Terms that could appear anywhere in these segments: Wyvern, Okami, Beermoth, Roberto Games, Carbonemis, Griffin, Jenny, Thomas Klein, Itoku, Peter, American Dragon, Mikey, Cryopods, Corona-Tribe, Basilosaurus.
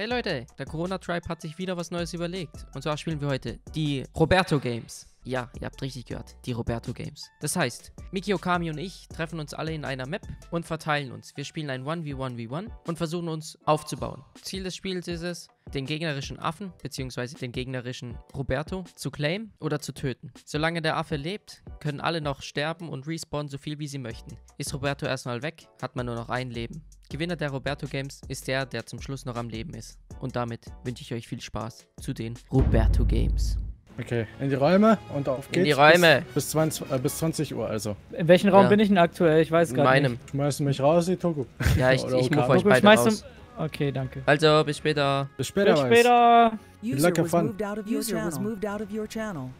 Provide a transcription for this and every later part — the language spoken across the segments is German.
Hey Leute, der Corona-Tribe hat sich wieder was Neues überlegt. Und zwar spielen wir heute die Roberto Games. Ja, ihr habt richtig gehört, die Roberto Games. Das heißt, Mikey, Okami und ich treffen uns alle in einer Map und verteilen uns. Wir spielen ein 1v1v1 und versuchen uns aufzubauen. Ziel des Spiels ist es, den gegnerischen Affen bzw. den gegnerischen Roberto zu claimen oder zu töten. Solange der Affe lebt, können alle noch sterben und respawnen so viel wie sie möchten. Ist Roberto erstmal weg, hat man nur noch ein Leben. Gewinner der Roberto Games ist der, der zum Schluss noch am Leben ist. Und damit wünsche ich euch viel Spaß zu den Roberto Games. Okay, in die Räume und auf geht's. In die Räume! Bis 20 Uhr also. In welchem Raum bin ich denn aktuell? Ich weiß gar nicht. In meinem. Schmeißt du mich raus, Itoku? Ja, ich move euch beide raus. Okay, danke. Also, bis später. Bis später. Bis später.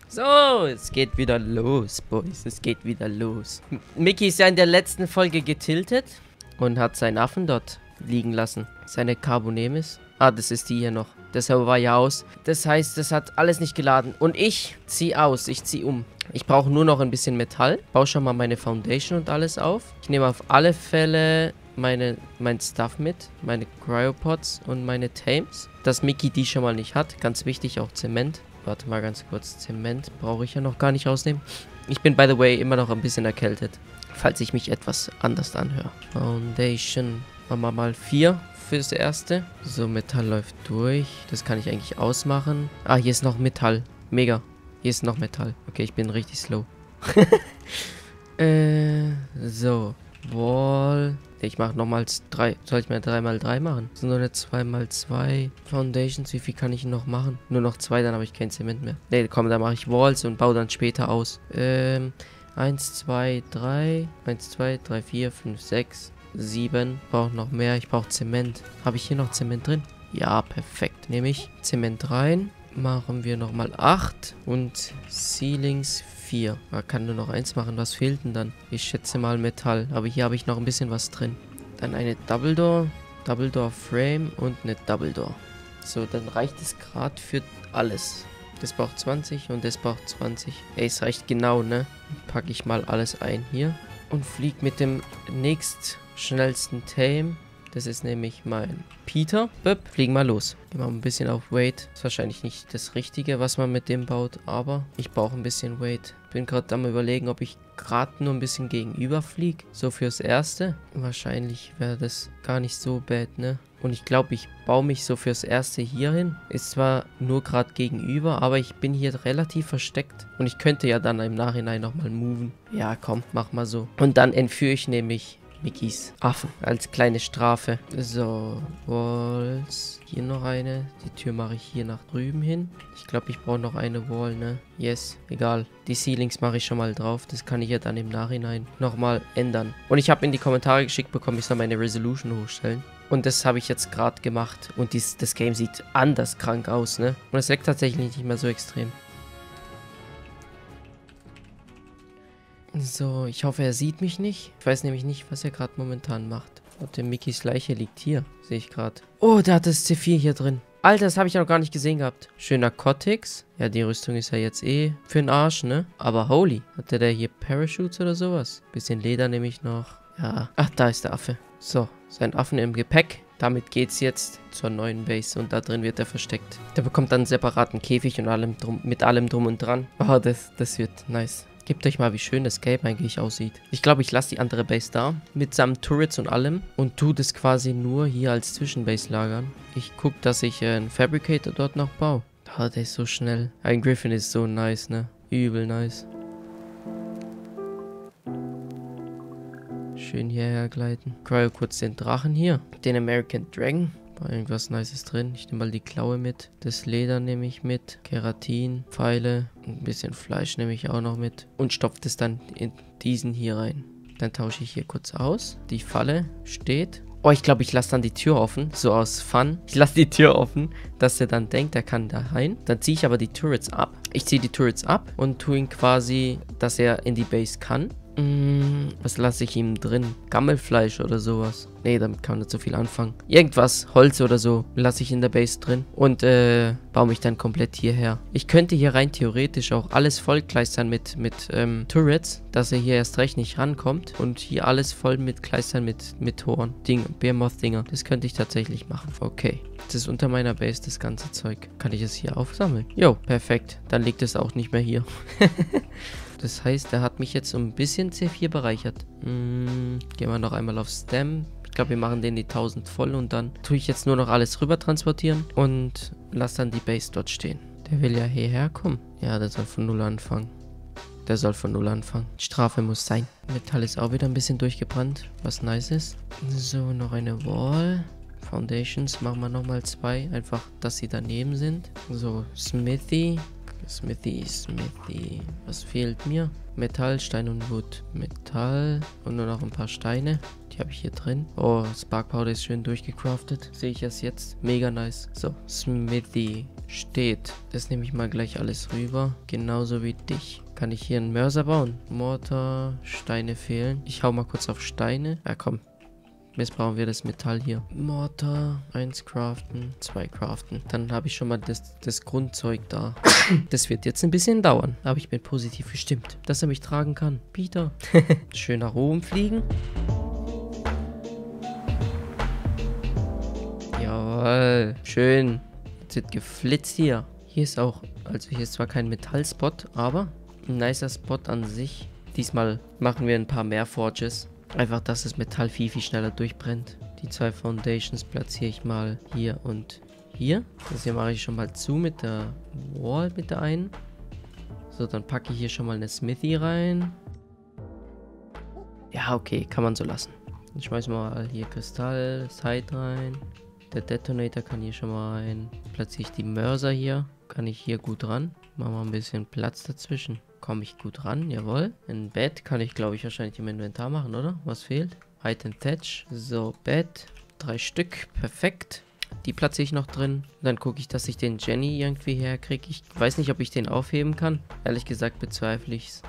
So, es geht wieder los, Boys. Es geht wieder los. Mickey ist ja in der letzten Folge getiltet. Und hat seinen Affen dort liegen lassen. Seine Carbonemis. Ah, das ist die hier noch. Der Server war ja aus. Das heißt, das hat alles nicht geladen. Und ich ziehe aus. Ich ziehe um. Ich brauche nur noch ein bisschen Metall. Baue schon mal meine Foundation und alles auf. Ich nehme auf alle Fälle mein Stuff mit. Meine Cryopods und meine Tames. Dass Mickey die schon mal nicht hat. Ganz wichtig, auch Zement. Warte mal ganz kurz. Zement brauche ich ja noch gar nicht rausnehmen. Ich bin, by the way, immer noch ein bisschen erkältet. Falls ich mich etwas anders anhöre. Foundation. Machen wir mal 4 fürs erste. So, Metall läuft durch. Das kann ich eigentlich ausmachen. Ah, hier ist noch Metall. Mega. Hier ist noch Metall. Okay, ich bin richtig slow. So. Wall. Ich mache nochmals 3. Soll ich mir 3x3 machen? Das sind nur eine 2x2. Foundations, wie viel kann ich noch machen? Nur noch 2, dann habe ich kein Zement mehr. Ne, komm, da mache ich Walls und baue dann später aus. 1, 2, 3, 4, 5, 6, 7. Brauche noch mehr. Ich brauche Zement. Habe ich hier noch Zement drin? Ja, perfekt. Nehme ich Zement rein. Machen wir nochmal 8. Und Ceilings 4. Man kann nur noch 1 machen. Was fehlt denn dann? Ich schätze mal Metall. Aber hier habe ich noch ein bisschen was drin. Dann eine Double Door. Double Door Frame und eine Double Door. So, dann reicht es gerade für alles. Das braucht 20 und das braucht 20. Ey, es reicht genau, ne? Packe ich mal alles ein hier. Und fliege mit dem nächstschnellsten Tame. Das ist nämlich mein Peter. Fliegen mal los. Gehen wir ein bisschen auf Weight. Ist wahrscheinlich nicht das Richtige, was man mit dem baut. Aber ich brauche ein bisschen Weight. Bin gerade am Überlegen, ob ich gerade nur ein bisschen gegenüber fliege. So fürs Erste. Wahrscheinlich wäre das gar nicht so bad, ne? Und ich glaube, ich baue mich so fürs Erste hier hin. Ist zwar nur gerade gegenüber, aber ich bin hier relativ versteckt. Und ich könnte ja dann im Nachhinein nochmal moven. Ja, komm, mach mal so. Und dann entführe ich nämlich Mickeys Affen als kleine Strafe. So, Walls. Hier noch eine. Die Tür mache ich hier nach drüben hin. Ich glaube, ich brauche noch eine Wall, ne? Yes, egal. Die Ceilings mache ich schon mal drauf. Das kann ich ja dann im Nachhinein nochmal ändern. Und ich habe in die Kommentare geschickt bekommen, ich soll meine Resolution hochstellen. Und das habe ich jetzt gerade gemacht. Und das Game sieht anders krank aus, ne? Und es leckt tatsächlich nicht mehr so extrem. So, ich hoffe, er sieht mich nicht. Ich weiß nämlich nicht, was er gerade momentan macht. Und der Mickeys Leiche liegt hier, sehe ich gerade. Oh, der hat das C4 hier drin. Alter, das habe ich ja noch gar nicht gesehen gehabt. Schöner Cortex. Ja, die Rüstung ist ja jetzt eh für den Arsch, ne? Aber holy. Hat der da hier Parachutes oder sowas? Bisschen Leder nehme ich noch. Ja. Ach, da ist der Affe. So, sein Affen im Gepäck. Damit geht's jetzt zur neuen Base und da drin wird er versteckt. Der bekommt dann einen separaten Käfig und mit allem drum und dran. Oh, das wird nice. Gebt euch mal, wie schön das Game eigentlich aussieht. Ich glaube, ich lasse die andere Base da. Mitsamt Turrets und allem. Und tue das quasi nur hier als Zwischenbase lagern. Ich gucke, dass ich einen Fabricator dort noch baue. Oh, der ist so schnell. Ein Griffin ist so nice, ne? Übel nice. Schön hierher gleiten. Cryo kurz den Drachen hier. Den American Dragon. War irgendwas Nices drin. Ich nehme mal die Klaue mit. Das Leder nehme ich mit. Keratin, Pfeile. Ein bisschen Fleisch nehme ich auch noch mit. Und stopft es dann in diesen hier rein. Dann tausche ich hier kurz aus. Die Falle steht. Oh, ich glaube, ich lasse dann die Tür offen. So aus Fun. Ich lasse die Tür offen, dass er dann denkt, er kann da rein. Dann ziehe ich aber die Turrets ab. Ich ziehe die Turrets ab und tue ihn quasi, dass er in die Base kann. Was lasse ich ihm drin? Gammelfleisch oder sowas. Nee, damit kann man nicht so viel anfangen. Irgendwas, Holz oder so, lasse ich in der Base drin. Und baue mich dann komplett hierher. Ich könnte hier rein theoretisch auch alles vollkleistern mit Turrets, dass er hier erst recht nicht rankommt. Und hier alles voll mit Kleistern mit Toren. Beermoth-Dinger. Das könnte ich tatsächlich machen. Okay. Das ist unter meiner Base, das ganze Zeug. Kann ich es hier aufsammeln? Jo, perfekt. Dann liegt es auch nicht mehr hier. Das heißt, er hat mich jetzt so ein bisschen sehr viel bereichert. Gehen wir noch einmal auf Stem. Ich glaube, wir machen den die 1000 voll und dann tue ich jetzt nur noch alles rüber transportieren und lasse dann die Base dort stehen. Der will ja hierher kommen. Ja, der soll von Null anfangen. Der soll von Null anfangen. Strafe muss sein. Metall ist auch wieder ein bisschen durchgebrannt, was nice ist. So, noch eine Wall. Foundations machen wir nochmal 2. Einfach, dass sie daneben sind. So, Smithy. Smithy. Was fehlt mir? Metall, Stein und Wood. Metall und nur noch ein paar Steine. Die habe ich hier drin. Oh, Spark Powder ist schön durchgecraftet. Sehe ich das jetzt? Mega nice. So, Smithy steht. Das nehme ich mal gleich alles rüber. Genauso wie dich. Kann ich hier einen Mörser bauen? Mortar, Steine fehlen. Ich hau mal kurz auf Steine. Ja, komm. Jetzt brauchen wir das Metall hier. Mortar, 1 craften, 2 craften. Dann habe ich schon mal das Grundzeug da. Das wird jetzt ein bisschen dauern. Aber ich bin positiv gestimmt, dass er mich tragen kann. Peter. Schön nach oben fliegen. Jawohl. Schön. Jetzt wird geflitzt hier. Hier ist auch, also hier ist zwar kein Metallspot, aber ein nicer Spot an sich. Diesmal machen wir ein paar mehr Forges. Einfach, dass das Metall viel, viel schneller durchbrennt. Die 2 Foundations platziere ich mal hier und hier. Das hier mache ich schon mal zu mit der Wall, mit der einen. So, dann packe ich hier schon mal eine Smithy rein. Ja, okay, kann man so lassen. Dann schmeißen wir mal hier Kristall, Side rein. Der Detonator kann hier schon mal rein. Platziere ich die Mörser hier. Kann ich hier gut ran. Machen wir ein bisschen Platz dazwischen. Komme ich gut ran, jawohl. Ein Bett kann ich, glaube ich, wahrscheinlich im Inventar machen, oder? Was fehlt? Hide and Thatch. So, Bett. 3 Stück, perfekt. Die platziere ich noch drin. Dann gucke ich, dass ich den Jenny irgendwie herkriege. Ich weiß nicht, ob ich den aufheben kann. Ehrlich gesagt bezweifle ich es.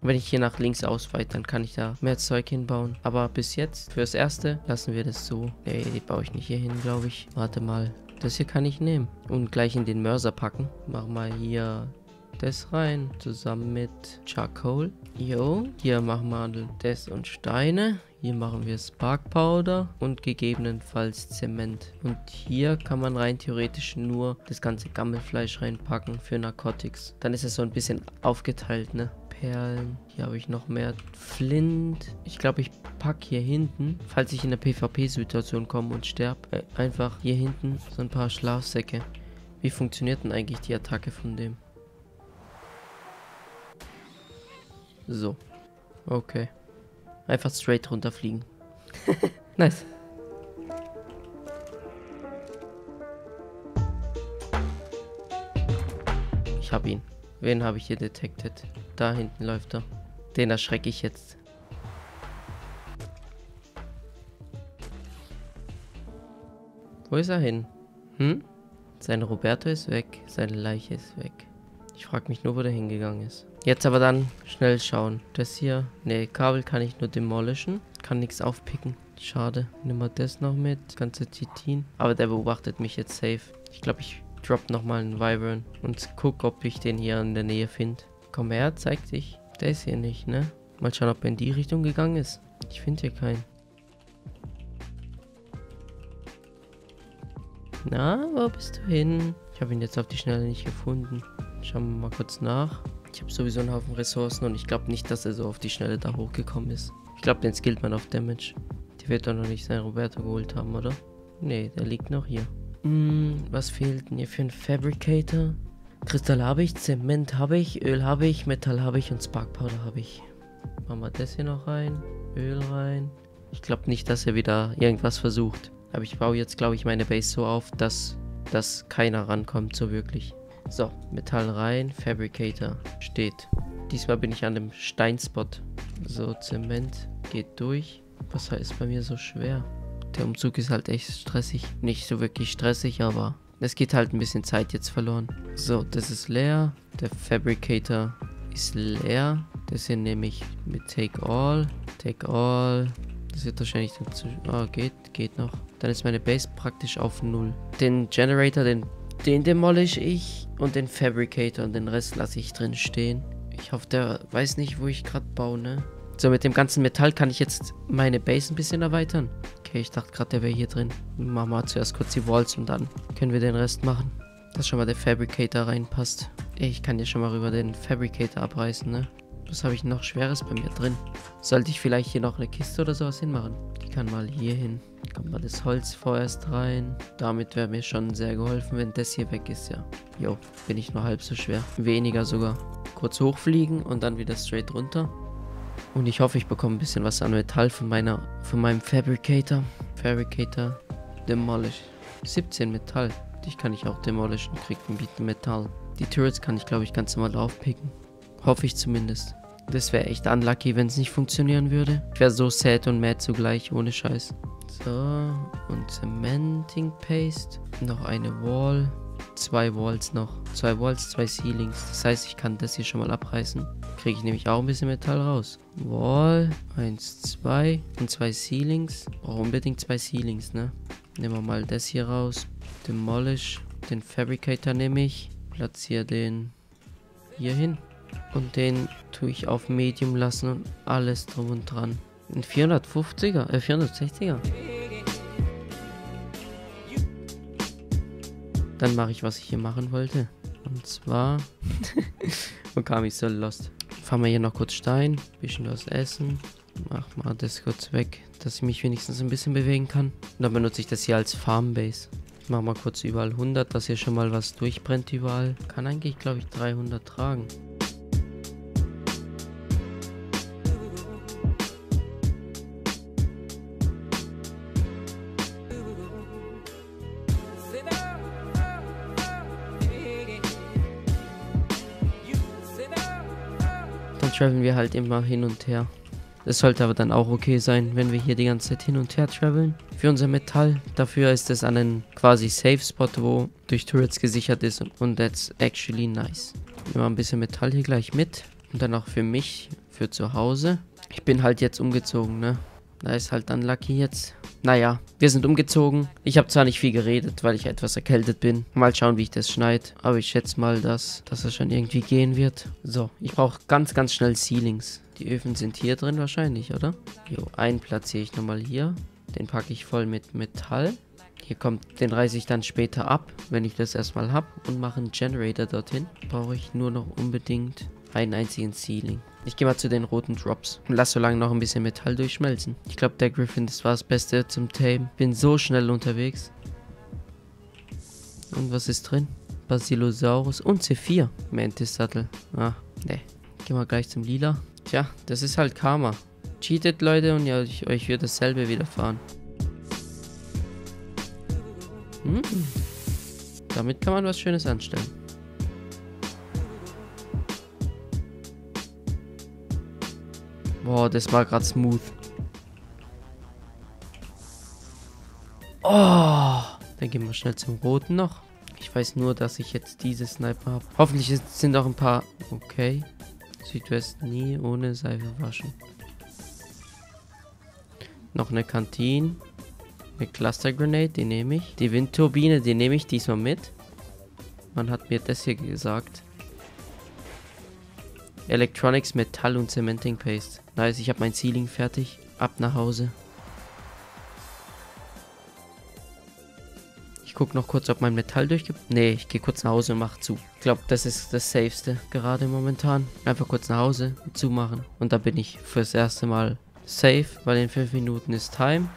Wenn ich hier nach links ausweite, dann kann ich da mehr Zeug hinbauen. Aber bis jetzt, fürs Erste, lassen wir das so. Nee, die baue ich nicht hier hin, glaube ich. Warte mal. Das hier kann ich nehmen. Und gleich in den Mörser packen. Mach mal hier... das rein, zusammen mit Charcoal. Jo, hier machen wir das und Steine. Hier machen wir Spark Powder und gegebenenfalls Zement. Und hier kann man rein theoretisch nur das ganze Gammelfleisch reinpacken für Narcotics. Dann ist es so ein bisschen aufgeteilt, ne? Perlen. Hier habe ich noch mehr Flint. Ich glaube, ich packe hier hinten, falls ich in eine PvP-Situation komme und sterbe, einfach hier hinten so ein paar Schlafsäcke. Wie funktioniert denn eigentlich die Attacke von dem? So. Okay. Einfach straight runterfliegen. Nice. Ich hab ihn. Wen habe ich hier detected? Da hinten läuft er. Den erschrecke ich jetzt. Wo ist er hin? Hm? Sein Roberto ist weg. Seine Leiche ist weg. Ich frage mich nur, wo der hingegangen ist. Jetzt aber dann schnell schauen. Das hier, ne, Kabel kann ich nur demolischen. Kann nichts aufpicken. Schade. Nimm mal das noch mit. Das ganze Titan. Aber der beobachtet mich jetzt safe. Ich glaube, ich drop nochmal einen Wyvern und guck, ob ich den hier in der Nähe finde. Komm her, zeig dich. Der ist hier nicht, ne? Mal schauen, ob er in die Richtung gegangen ist. Ich finde hier keinen. Na, wo bist du hin? Ich habe ihn jetzt auf die Schnelle nicht gefunden. Schauen wir mal kurz nach. Ich habe sowieso einen Haufen Ressourcen und ich glaube nicht, dass er so auf die Schnelle da hochgekommen ist. Ich glaube, den skillt man auf Damage. Der wird doch noch nicht seinen Roberto geholt haben, oder? Nee, der liegt noch hier. Was fehlt denn hier für einen Fabricator? Kristall habe ich, Zement habe ich, Öl habe ich, Metall habe ich und Spark Powder habe ich. Machen wir das hier noch rein, Öl rein. Ich glaube nicht, dass er wieder irgendwas versucht. Aber ich baue jetzt, glaube ich, meine Base so auf, dass keiner rankommt, so wirklich. So, Metall rein, Fabricator steht. Diesmal bin ich an dem Steinspot. So, Zement geht durch. Wasser ist bei mir so schwer. Der Umzug ist halt echt stressig. Nicht so wirklich stressig, aber es geht halt ein bisschen Zeit jetzt verloren. So, das ist leer. Der Fabricator ist leer. Das hier nehme ich mit Take All. Das wird wahrscheinlich dazwischen. Ah, geht noch. Dann ist meine Base praktisch auf 0. Den Generator, den demolish ich. Und den Fabricator und den Rest lasse ich drin stehen. Ich hoffe, der weiß nicht, wo ich gerade baue, ne? So, mit dem ganzen Metall kann ich jetzt meine Base ein bisschen erweitern. Okay, ich dachte gerade, der wäre hier drin. Machen wir zuerst kurz die Walls und dann können wir den Rest machen. Dass schon mal der Fabricator reinpasst. Ich kann hier schon mal rüber den Fabricator abreißen, ne? Was habe ich noch Schweres bei mir drin? Sollte ich vielleicht hier noch eine Kiste oder sowas hinmachen? Die kann mal hier hin. Kommt mal das Holz vorerst rein. Damit wäre mir schon sehr geholfen, wenn das hier weg ist, ja. Jo, bin ich nur halb so schwer. Weniger sogar. Kurz hochfliegen und dann wieder straight runter. Und ich hoffe, ich bekomme ein bisschen was an Metall von meinem Fabricator. Demolish. 17 Metall. Dich kann ich auch demolishen, krieg ein bisschen Metall. Die Turrets kann ich, glaube ich, ganz normal aufpicken. Hoffe ich zumindest. Das wäre echt unlucky, wenn es nicht funktionieren würde. Ich wäre so sad und mad zugleich, ohne Scheiß. So, und Cementing Paste. Noch eine Wall. 2 Walls noch. 2 Walls, 2 Ceilings. Das heißt, ich kann das hier schon mal abreißen. Kriege ich nämlich auch ein bisschen Metall raus. Wall. 1, 2. Und 2 Ceilings. Brauche unbedingt 2 Ceilings, ne? Nehmen wir mal das hier raus. Demolish. Den Fabricator nehme ich. Platziere den hier hin. Und den tue ich auf Medium lassen und alles drum und dran. Ein 460er. Dann mache ich, was ich hier machen wollte. Und zwar... Okami ist so lost. Fahren wir hier noch kurz Stein. Bisschen was essen. Mach mal das kurz weg, dass ich mich wenigstens ein bisschen bewegen kann. Und dann benutze ich das hier als Farmbase. Ich mache mal kurz überall 100, dass hier schon mal was durchbrennt überall. Kann eigentlich, glaube ich, 300 tragen. Traveln wir halt immer hin und her. Das sollte aber dann auch okay sein, wenn wir hier die ganze Zeit hin und her traveln. Für unser Metall. Dafür ist es an einem quasi Safe Spot, wo durch Turrets gesichert ist. Und that's actually nice. Nehmen wir ein bisschen Metall hier gleich mit. Und dann auch für mich, für zu Hause. Ich bin halt jetzt umgezogen, ne? Da ist halt unlucky jetzt. Naja, wir sind umgezogen. Ich habe zwar nicht viel geredet, weil ich etwas erkältet bin. Mal schauen, wie ich das schneide. Aber ich schätze mal, dass das schon irgendwie gehen wird. So, ich brauche ganz, ganz schnell Ceilings. Die Öfen sind hier drin wahrscheinlich, oder? Jo, einen platziere ich nochmal hier. Den packe ich voll mit Metall. Hier kommt, den reiße ich dann später ab, wenn ich das erstmal habe. Und mache einen Generator dorthin. Brauche ich nur noch unbedingt einen einzigen Ceiling. Ich gehe mal zu den roten Drops und lass so lange noch ein bisschen Metall durchschmelzen. Ich glaube, der Griffin, das war das Beste zum Tame. Bin so schnell unterwegs. Und was ist drin? Basilosaurus und C4. Mantis-Sattel. Ah, ne. Gehen wir gleich zum Lila. Tja, das ist halt Karma. Cheatet, Leute, und ja, euch wird dasselbe widerfahren. Hm. Damit kann man was Schönes anstellen. Boah, das war gerade smooth. Oh, dann gehen wir schnell zum Roten noch. Ich weiß nur, dass ich jetzt diese Sniper habe. Hoffentlich sind auch ein paar... Okay. Südwest nie ohne Seife waschen. Noch eine Kantine. Eine Cluster Grenade, die nehme ich. Die Windturbine, die nehme ich diesmal mit. Man hat mir das hier gesagt. Electronics, Metall und Cementing Paste. Nice, ich habe mein Ceiling fertig. Ab nach Hause. Ich gucke noch kurz, ob mein Metall durchgibt. Ne, ich gehe kurz nach Hause und mache zu. Ich glaube, das ist das Safeste gerade momentan. Einfach kurz nach Hause und zumachen. Und da bin ich fürs erste Mal safe, weil in 5 Minuten ist Time.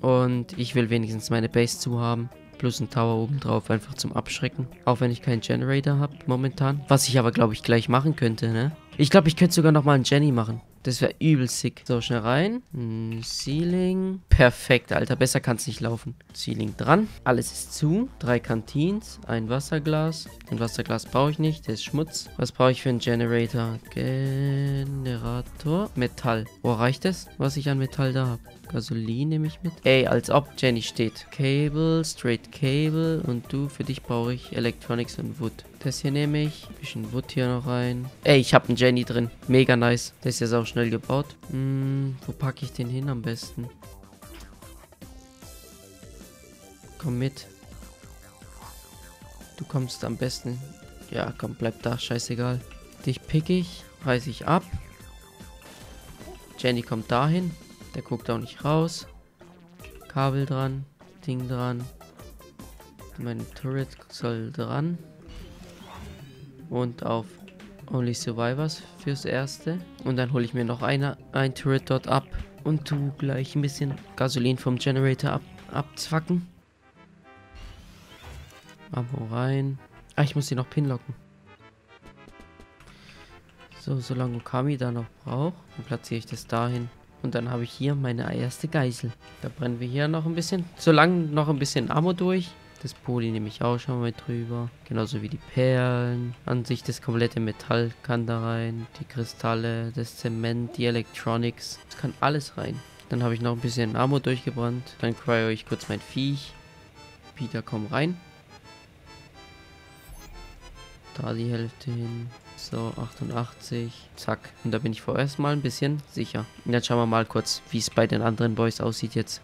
Und ich will wenigstens meine Base zu haben. Plus ein Tower oben drauf, einfach zum Abschrecken. Auch wenn ich keinen Generator habe momentan. Was ich aber, glaube ich, gleich machen könnte, ne? Ich glaube, ich könnte sogar nochmal einen Jenny machen. Das wäre übel sick. So, schnell rein. Ceiling. Perfekt, Alter. Besser kann es nicht laufen. Ceiling dran. Alles ist zu. 3 Kantins. Ein Wasserglas. Den Wasserglas brauche ich nicht. Der ist Schmutz. Was brauche ich für einen Generator? Metall. Oh, reicht das, was ich an Metall da habe? Gasolin nehme ich mit. Ey, als ob Jenny steht. Cable, straight cable. Und du, für dich brauche ich Electronics und Wood. Das hier nehme ich. Ein bisschen Wood hier noch rein. Ey, ich habe einen Jenny drin. Mega nice. Der ist jetzt auch schnell gebaut. Wo packe ich den hin am besten? Komm mit. Du kommst am besten. Ja, komm, bleib da. Scheißegal. Dich pick ich. Reiß ich ab. Jenny kommt dahin. Der guckt auch nicht raus. Kabel dran. Ding dran. Meine Turret soll dran. Und auf Only Survivors fürs Erste. Und dann hole ich mir noch ein Turret dort ab. Und tu gleich ein bisschen Gasolin vom Generator abzwacken. Ammo rein. Ah, ich muss die noch pinlocken. So, solange Okami da noch braucht, dann platziere ich das dahin. Und dann habe ich hier meine erste Geisel. Da brennen wir hier noch ein bisschen. Solange noch ein bisschen Ammo durch. Das Poly nehme ich auch schon mal drüber. Genauso wie die Perlen. An sich das komplette Metall kann da rein. Die Kristalle, das Zement, die Electronics. Das kann alles rein. Dann habe ich noch ein bisschen Ammo durchgebrannt. Dann cryo ich kurz mein Viech. Peter, komm rein. Da die Hälfte hin. So, 88. Zack. Und da bin ich vorerst mal ein bisschen sicher. Und dann schauen wir mal kurz, wie es bei den anderen Boys aussieht jetzt.